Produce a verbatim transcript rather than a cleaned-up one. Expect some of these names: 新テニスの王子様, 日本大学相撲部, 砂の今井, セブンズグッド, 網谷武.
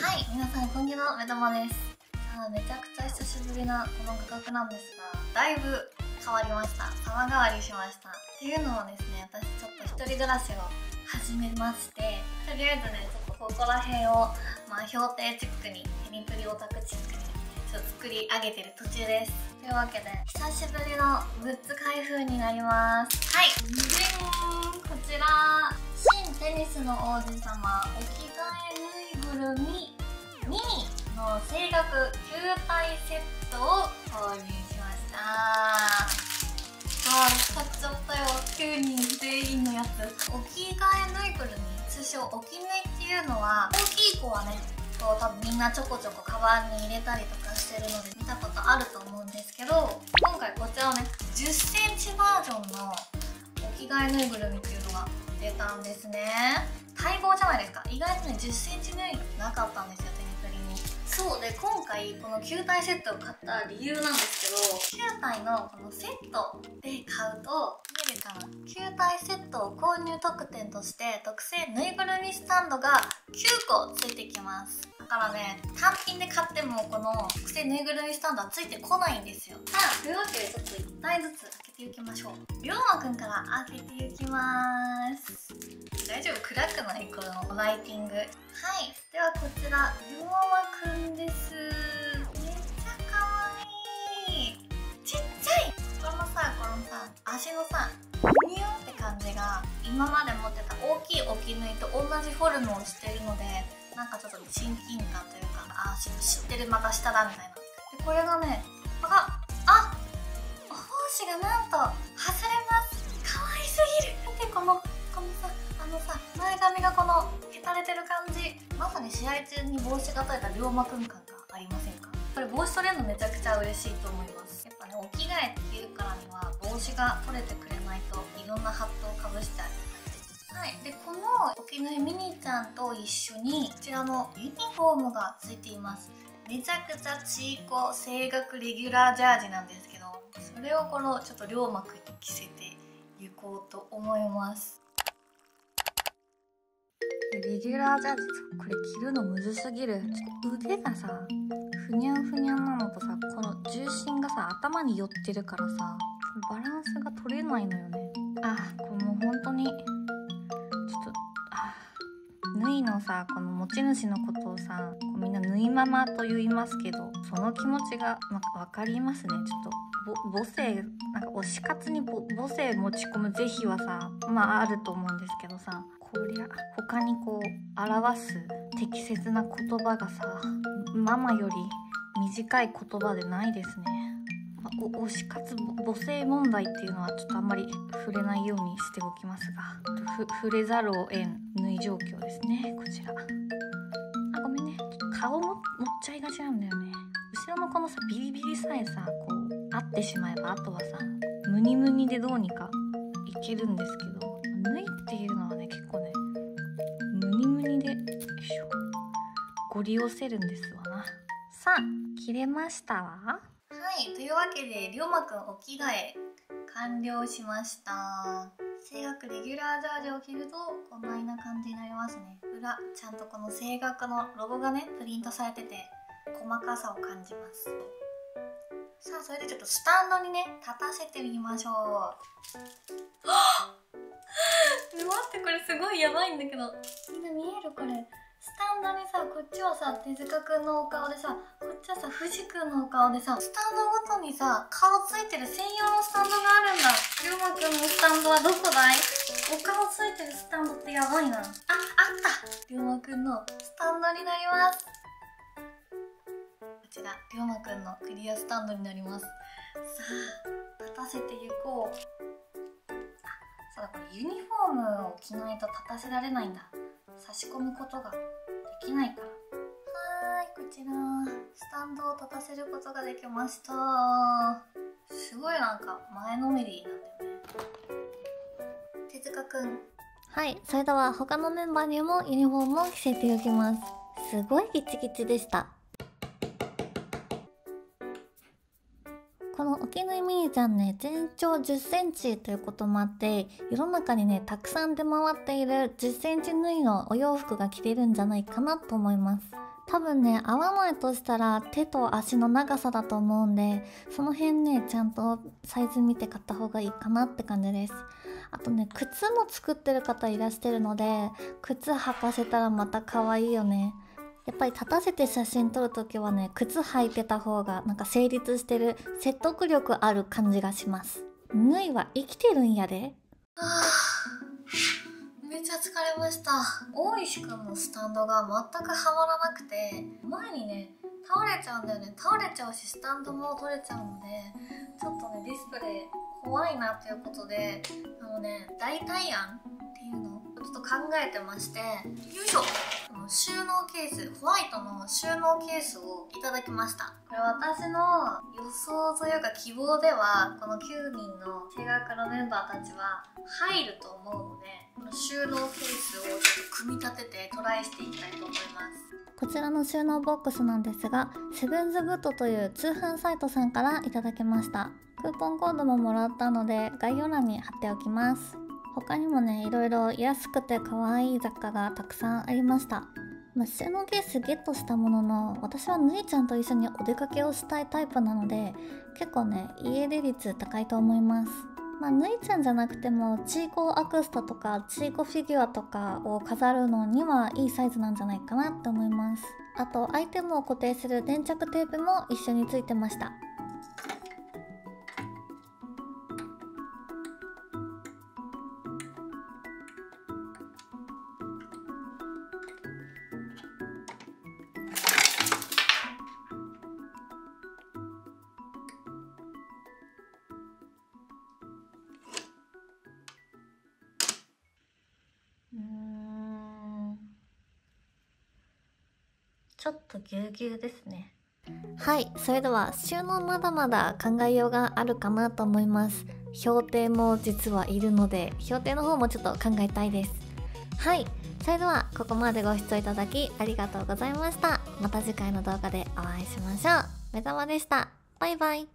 はい、皆さんこんにちは、めたまです。さあ、めちゃくちゃ久しぶりなこの価格なんですが、だいぶ変わりました。様変わりしました。っていうのもですね、私ちょっと一人暮らしを始めまして、とりあえずね、ちょっとここら辺を、まあ、評定チックに、ヘニプリオタクチックに、ちょっと作り上げてる途中です。というわけで、久しぶりのグッズ開封になります。はい、じん、こちら、新テニスの王子様、お着替えぬいぐるみミニの正額きゅうたいセットを購入しました。あー、買っちゃったよ。きゅうにん全員のやつ。お着替えぬいぐるみ、通称おきぬいっていうのは、大きい子はね、こう多分みんなちょこちょこカバンに入れたりとかしてるので見たことあると思うんですけど、今回こちらをね、じゅっセンチバージョンのお着替えぬいぐるみっていうのが出たんですね。待望じゃないですか。意外とね、じゅっセンチ縫いなかったんですよ、手に取りに。そうで、今回このきゅうたいセットを買った理由なんですけど、きゅうたいのこのセットで買うと見るかな、きゅうたいセットを購入特典として特製ぬいぐるみスタンドがきゅうこついてきます。だからね、単品で買ってもこの特製ぬいぐるみスタンドはついてこないんですよ。さあ、というわけでちょっといったいずつ開けていきましょう。りょうまくんから開けていきます。大丈夫、暗くないこのライティング。はい、ではこちらりょうまくんです。めっちゃかわいい。ちっちゃいこのさ、このさ足のさニューって感じが、今まで持ってた大きいおきぬいと同じフォルムをしているので、なんかちょっと親近感というか、あー知ってる、また下だみたいな。でこれがね、ああお胞子がなんと外れます。かわいすぎる。見てこのこのさ、あのさ前髪がこのへたれてる感じ、まさに試合中に帽子が取れたりょうまくん感がありませんか。これ帽子取れるのめちゃくちゃ嬉しいと思います。やっぱね、お着替えっていうからには帽子が取れてくれないと、いろんなハットをかぶしてあげたい。はい、でこのおきぬいミニちゃんと一緒にこちらのユニフォームがついています。めちゃくちゃチーコ正額レギュラージャージなんですけど、それをこのちょっとりょうまくんに着せていこうと思います。レギュラージャージ、これ着るのむずすぎる。ちょっと腕がさふにゃんふにゃんなのとさ、この重心がさ頭に寄ってるからさ、バランスが取れないのよね。あー、これもう本当にちょっと、あー、縫いのさ、この持ち主のことをさ、こうみんな縫いママと言いますけど、その気持ちがなんか分かりますね。ちょっとぼ母性、なんか推し活にぼ母性持ち込む是非はさ、まああると思うんですけどさ、こりゃ他にこう表す適切な言葉がさ、ママより短い言葉でないですね。まあ、推し活母性問題っていうのはちょっとあんまり触れないようにしておきますが、ふ触れざるを得ぬい状況ですね、こちら。あ、ごめんね、顔も持っちゃいがちなんだよね。後ろのこのさビリビリさえさ、こう合ってしまえば、あとはさムニムニでどうにかいけるんですけど、縫いっていうのはね、結構ねムニムニでよいしょご利用せるんですわな。さあ、切れましたわ。はい、というわけでりょうまくんお着替え完了しました。正額レギュラージャージを着るとこんなような感じになりますね。裏ちゃんとこの正額のロゴがねプリントされてて、細かさを感じます。さあ、それでちょっとスタンドにね立たせてみましょう。はあ待って、これすごいやばいんだけど、みんな見える？これスタンドにさ、こっちはさ手塚くんのお顔でさ、こっちはさ藤くんのお顔でさ、スタンドごとにさ顔ついてる専用のスタンドがあるんだ。りょうまくんのスタンドはどこだい？お顔ついてるスタンドってやばいなあ、あった。りょうまくんのスタンドになります。こちらりょうまくんのクリアスタンドになります。さあ、立たせていこう。あ、そうだ、これユニフォームを着ないと立たせられないんだ。差し込むことができないから。はーい、こちらスタンドを立たせることができました。すごいなんか前のめりなんだよね。手塚くん。はい、それでは他のメンバーにもユニフォームを着せておきます。すごいギチギチでした。このお気縫いミニちゃんね、全長じゅっセンチということもあって、世の中にね、たくさん出回っているじゅっセンチ縫いのお洋服が着れるんじゃないかなと思います。多分ね、合わないとしたら手と足の長さだと思うんで、その辺ね、ちゃんとサイズ見て買った方がいいかなって感じです。あとね、靴も作ってる方いらしてるので、靴履かせたらまた可愛いよね。やっぱり立たせて写真撮るときはね、靴履いてた方がなんか成立してる、説得力ある感じがします。縫いは生きてるんやで。あー、めっちゃ疲れました。大石くんのスタンドが全くはまらなくて、前にね倒れちゃうんだよね。倒れちゃうし、スタンドも取れちゃうので、ちょっとねディスプレイ怖いなということで、あのね代替案っていうのをちょっと考えてまして、よいしょ、収納ケース、ホワイトの収納ケースをいただきました。これ私の予想というか希望では、このきゅうにんの定額のメンバーたちは入ると思うので、この収納ケースをちょっと組み立ててトライしていきたいと思います。こちらの収納ボックスなんですが、セブンズグッドという通販サイトさんからいただきました。クーポンコードももらったので概要欄に貼っておきます。他にもね、いろいろ安くて可愛い雑貨がたくさんありました。収納ケースゲットしたものの、私はぬいちゃんと一緒にお出かけをしたいタイプなので、結構ね、家出率高いと思います。まあ、ぬいちゃんじゃなくても、チーコアクスタとか、チーコフィギュアとかを飾るのにはいいサイズなんじゃないかなって思います。あと、アイテムを固定する粘着テープも一緒についてました。ちょっとぎゅうぎゅうですね。はい、それでは収納まだまだ考えようがあるかなと思います。評定も実はいるので、評定の方もちょっと考えたいです。はい、それではここまでご視聴いただきありがとうございました。また次回の動画でお会いしましょう。めざまでした。バイバイ。